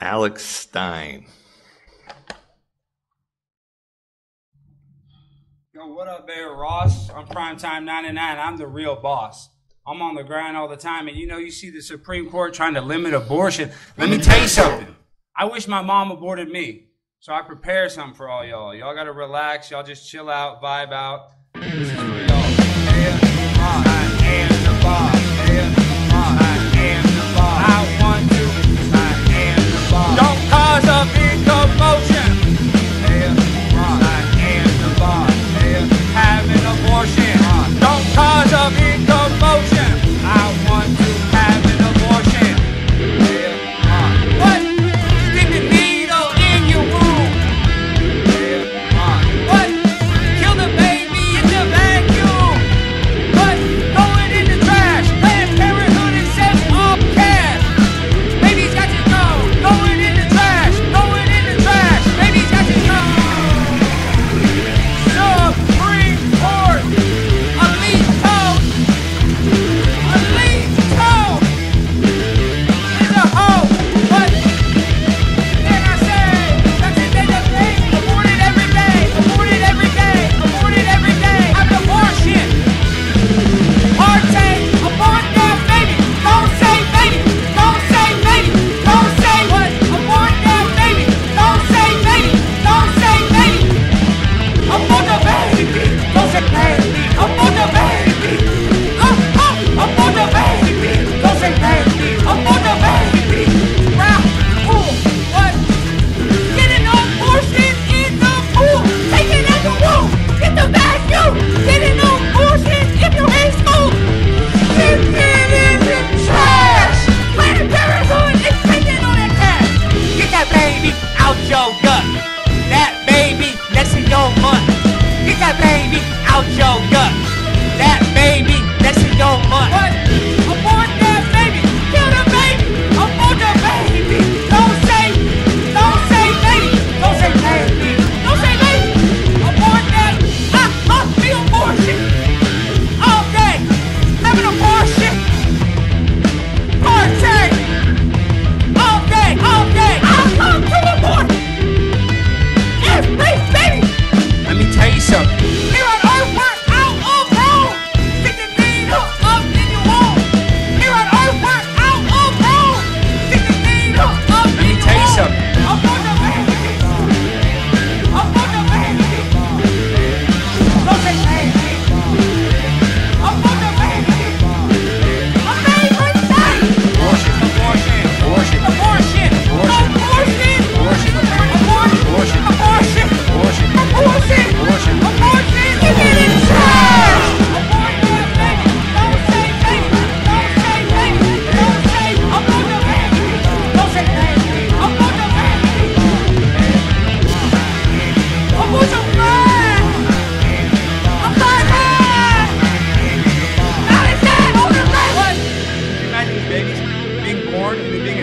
Alex Stein. Yo, what up, mayorross? I'm primetime99. I'm the real boss. I'm on the grind all the time, and you know, you see the Supreme Court trying to limit abortion. Let me tell you something. I wish my mom aborted me, so I prepared something for all y'all. Y'all gotta relax. Y'all just chill out, vibe out. This is for y'all. I am the boss.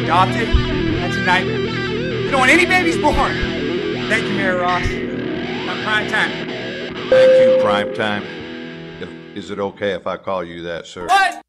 Adopted? That's a nightmare. You don't want any babies born. Thank you, mayorross. I'm prime time. Thank you, prime time. Is it okay if I call you that, sir? What?